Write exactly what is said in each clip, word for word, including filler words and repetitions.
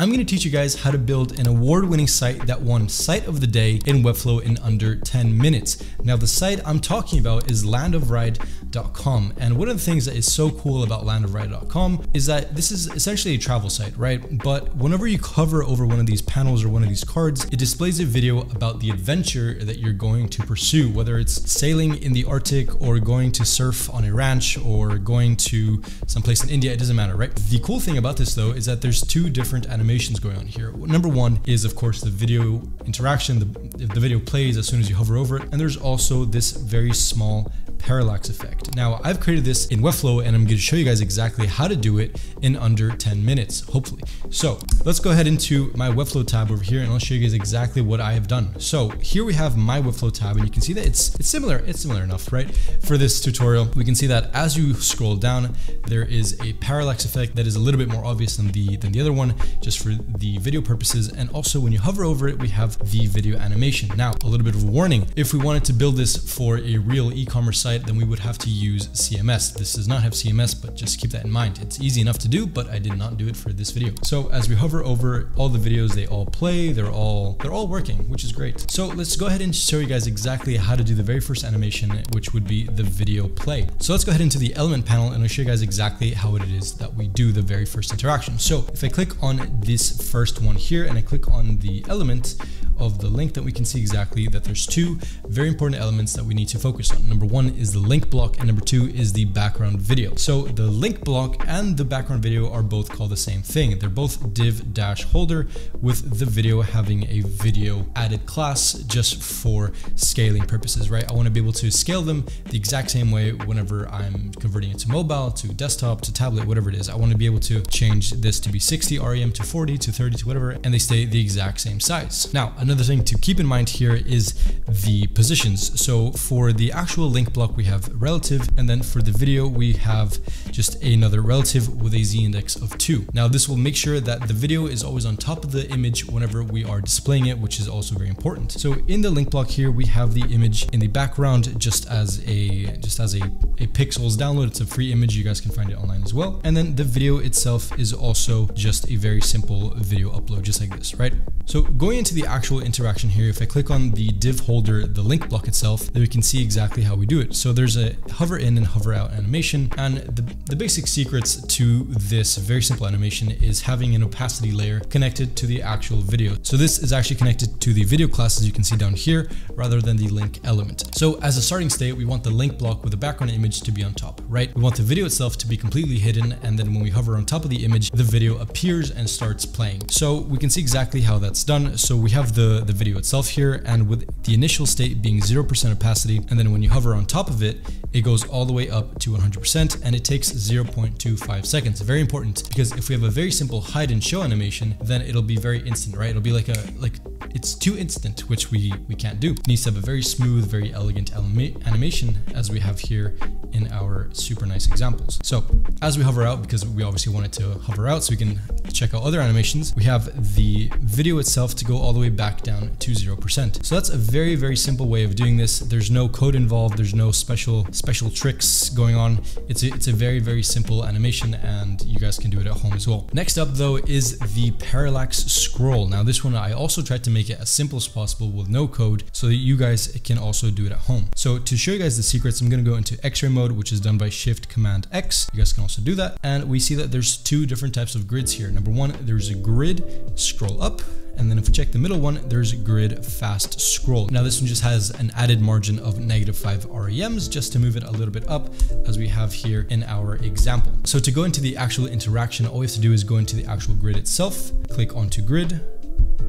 I'm going to teach you guys how to build an award-winning site that won Site of the Day in Webflow in under ten minutes. Now, the site I'm talking about is land of ride dot com. And one of the things that is so cool about land of ride dot com is that this is essentially a travel site, right? But whenever you hover over one of these panels or one of these cards, it displays a video about the adventure that you're going to pursue, whether it's sailing in the Arctic or going to surf on a ranch or going to someplace in India, it doesn't matter, right? The cool thing about this though is that there's two different animations going on here. Number one is of course the video interaction, the, the video plays as soon as you hover over it, and there's also this very small parallax effect. Now I've created this in Webflow and I'm going to show you guys exactly how to do it in under ten minutes, hopefully. So let's go ahead into my Webflow tab over here and I'll show you guys exactly what I have done. So here we have my Webflow tab and you can see that it's it's similar, it's similar enough, right? For this tutorial, we can see that as you scroll down, there is a parallax effect that is a little bit more obvious than the, than the other one, just for the video purposes. And also when you hover over it, we have the video animation. Now, a little bit of a warning, if we wanted to build this for a real e-commerce site, then we would have to use C M S. This does not have C M S, but just keep that in mind. It's easy enough to do, but I did not do it for this video. So as we hover over all the videos, they all play, they're all they're all working, which is great. So let's go ahead and show you guys exactly how to do the very first animation, which would be the video play. So let's go ahead into the element panel and I'll show you guys exactly how it is that we do the very first interaction. So if I click on this first one here and I click on the element of the link, that we can see exactly that there's two very important elements that we need to focus on. Number one is the link block and number two is the background video. So the link block and the background video are both called the same thing. They're both div-holder, with the video having a video added class just for scaling purposes, right? I want to be able to scale them the exact same way whenever I'm converting it to mobile, to desktop, to tablet, whatever it is. I want to be able to change this to be sixty R E M, to forty, to thirty, to whatever, and they stay the exact same size. Now, another thing to keep in mind here is the positions. So for the actual link block, we have relative, and then for the video we have just another relative with a z-index of two. Now this will make sure that the video is always on top of the image whenever we are displaying it, which is also very important. So in the link block here we have the image in the background just as a just as a, a pixels download. It's a free image, you guys can find it online as well. And then the video itself is also just a very simple video upload, just like this, right? So going into the actual interaction here, if I click on the div holder, the link block itself, then we can see exactly how we do it. So there's a hover in and hover out animation, and the, the basic secrets to this very simple animation is having an opacity layer connected to the actual video. So this is actually connected to the video class, as you can see down here, rather than the link element. So as a starting state, we want the link block with the background image to be on top, right? We want the video itself to be completely hidden, and then when we hover on top of the image, the video appears and starts playing. So we can see exactly how that's done. So we have the, the video itself here, and with the initial state being zero percent opacity, and then when you hover on top of it, it goes all the way up to one hundred percent and it takes zero point two five seconds. Very important, because if we have a very simple hide and show animation, then it'll be very instant, right? It'll be like a, like it's too instant, which we, we can't do. It needs to have a very smooth, very elegant animation, as we have here in our super nice examples. So as we hover out, because we obviously want it to hover out so we can check out other animations, we have the video itself to go all the way back down to zero percent. So that's a very, very simple way of doing this. There's no code involved. There's no special special tricks going on. It's a, it's a very, very simple animation, and you guys can do it at home as well. Next up though is the parallax scroll. Now this one I also tried to make it as simple as possible with no code so that you guys can also do it at home. So to show you guys the secrets, I'm going to go into x-ray mode, which is done by shift command X. You guys can also do that. And we see that there's two different types of grids here. Number one, there's a grid scroll up. And then if we check the middle one, there's grid fast scroll. Now this one just has an added margin of negative five R E Ms just to move it a little bit up, as we have here in our example. So to go into the actual interaction, all we have to do is go into the actual grid itself, click onto grid,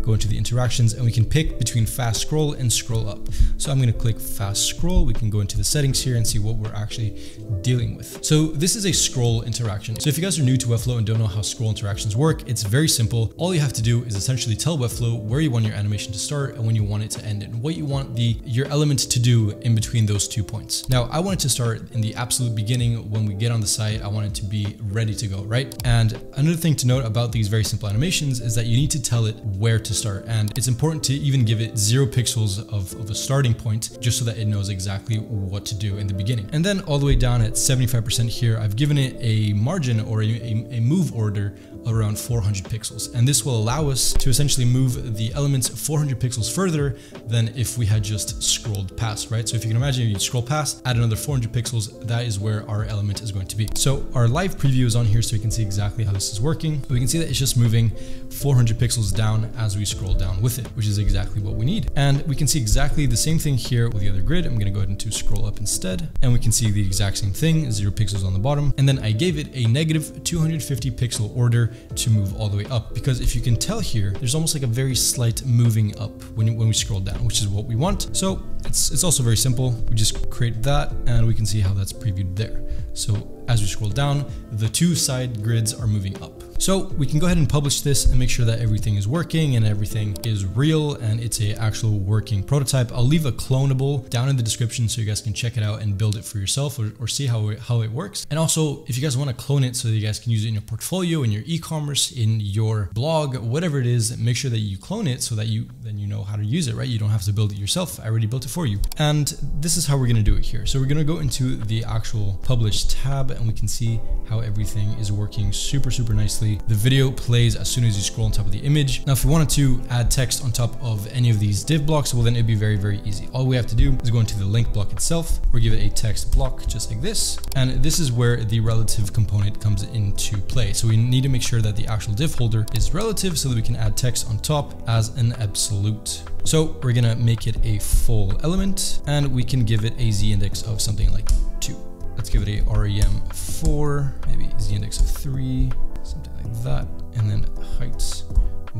go into the interactions, and we can pick between fast scroll and scroll up. So I'm going to click fast scroll. We can go into the settings here and see what we're actually dealing with. So this is a scroll interaction. So if you guys are new to Webflow and don't know how scroll interactions work, it's very simple. All you have to do is essentially tell Webflow where you want your animation to start and when you want it to end and what you want the your element to do in between those two points. Now I want it to start in the absolute beginning. When we get on the site, I want it to be ready to go, right? And another thing to note about these very simple animations is that you need to tell it where to to start, and it's important to even give it zero pixels of, of a starting point, just so that it knows exactly what to do in the beginning. And then all the way down at seventy-five percent here, I've given it a margin or a, a, a move order around four hundred pixels. And this will allow us to essentially move the elements four hundred pixels further than if we had just scrolled past, right? So if you can imagine, if you scroll past, add another four hundred pixels, that is where our element is going to be. So our live preview is on here so we can see exactly how this is working. We can see that it's just moving four hundred pixels down as we scroll down with it, which is exactly what we need. And we can see exactly the same thing here with the other grid. I'm going to go ahead and to scroll up instead, and we can see the exact same thing, zero pixels on the bottom. And then I gave it a negative two hundred fifty pixel order to move all the way up, because if you can tell here, there's almost like a very slight moving up when, when we scroll down, which is what we want. So it's, it's also very simple. We just create that and we can see how that's previewed there. So as we scroll down, the two side grids are moving up. So we can go ahead and publish this and make sure that everything is working and everything is real and it's a actual working prototype. I'll leave a clonable down in the description so you guys can check it out and build it for yourself, or, or see how it, how it works. And also, if you guys want to clone it so that you guys can use it in your portfolio, in your e-commerce, in your blog, whatever it is, make sure that you clone it so that you then you know how to use it, right? You don't have to build it yourself. I already built it for you. And this is how we're going to do it here. So we're going to go into the actual publish tab, and we can see how everything is working super, super nicely. The video plays as soon as you scroll on top of the image. Now, if we wanted to add text on top of any of these div blocks, well, then it'd be very, very easy. All we have to do is go into the link block itself. We'll give it a text block just like this. And this is where the relative component comes into play. So we need to make sure that the actual div holder is relative so that we can add text on top as an absolute. So we're gonna make it a full element, and we can give it a z-index of something like two. Let's give it a R E M of four, maybe z-index of three, something like that. And then heights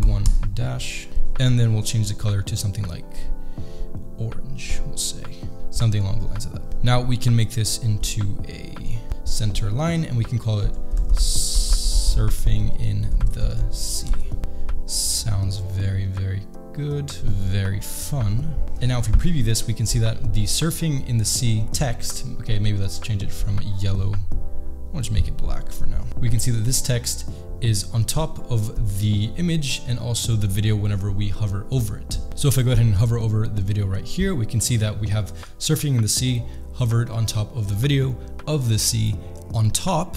one dash. And then we'll change the color to something like orange, we'll say. Something along the lines of that. Now we can make this into a center line, and we can call it surfing in the sea. Sounds very, very cool. Good, very fun. And now if we preview this, we can see that the surfing in the sea text, okay, maybe let's change it from yellow. I'll just make it black for now. We can see that this text is on top of the image and also the video whenever we hover over it. So if I go ahead and hover over the video right here, we can see that we have surfing in the sea hovered on top of the video of the sea on top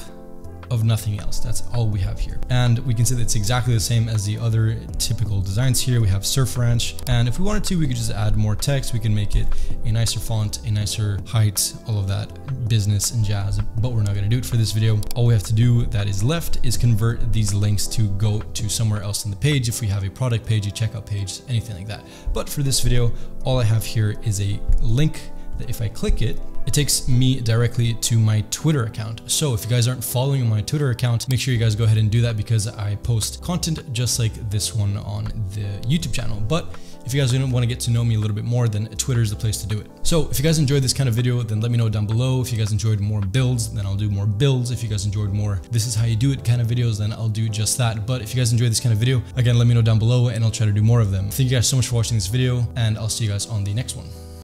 of nothing else. That's all we have here. And we can see that it's exactly the same as the other typical designs here. We have Surf Ranch. And if we wanted to, we could just add more text. We can make it a nicer font, a nicer height, all of that business and jazz, but we're not going to do it for this video. All we have to do that is left is convert these links to go to somewhere else in the page. If we have a product page, a checkout page, anything like that. But for this video, all I have here is a link that if I click it, it takes me directly to my Twitter account. So if you guys aren't following my Twitter account, make sure you guys go ahead and do that, because I post content just like this one on the YouTube channel. But if you guys want to get to know me a little bit more, then Twitter is the place to do it. So if you guys enjoyed this kind of video, then let me know down below. If you guys enjoyed more builds, then I'll do more builds. If you guys enjoyed more this is how you do it kind of videos, then I'll do just that. But if you guys enjoyed this kind of video, again, let me know down below and I'll try to do more of them. Thank you guys so much for watching this video, and I'll see you guys on the next one.